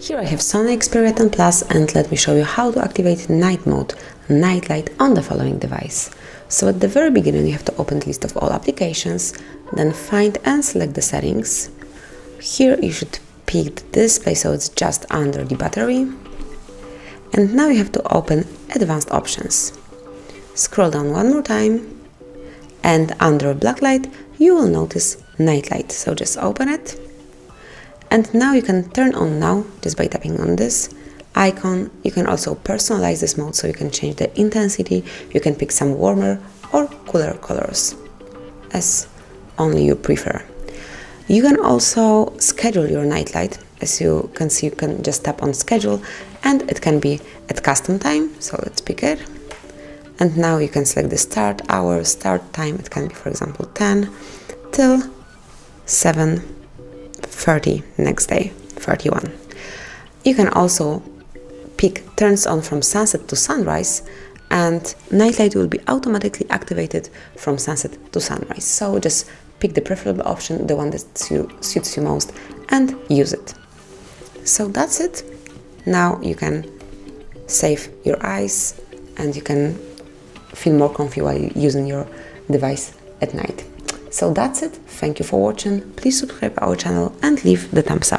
Here I have Sony Xperia 10 Plus and let me show you how to activate night mode, night light on the following device. So at the very beginning you have to open the list of all applications, then find and select the settings. Here you should pick the display so it's just under the battery. And now you have to open advanced options. Scroll down one more time and under black light you will notice night light, so just open it. And now you can turn on now just by tapping on this icon. You can also personalize this mode, so you can change the intensity, you can pick some warmer or cooler colors as only you prefer. You can also schedule your night light. As you can see, you can just tap on schedule and it can be at custom time, so let's pick it. And now you can select the start hour, start time. It can be, for example, 10 till 7:30 next day, 31. You can also pick turns on from sunset to sunrise, and nightlight will be automatically activated from sunset to sunrise. So just pick the preferable option, the one that suits you most, and use it. So that's it. Now you can save your eyes and you can feel more comfy while using your device at night. So that's it. Thank you for watching. Please subscribe our channel and leave the thumbs up.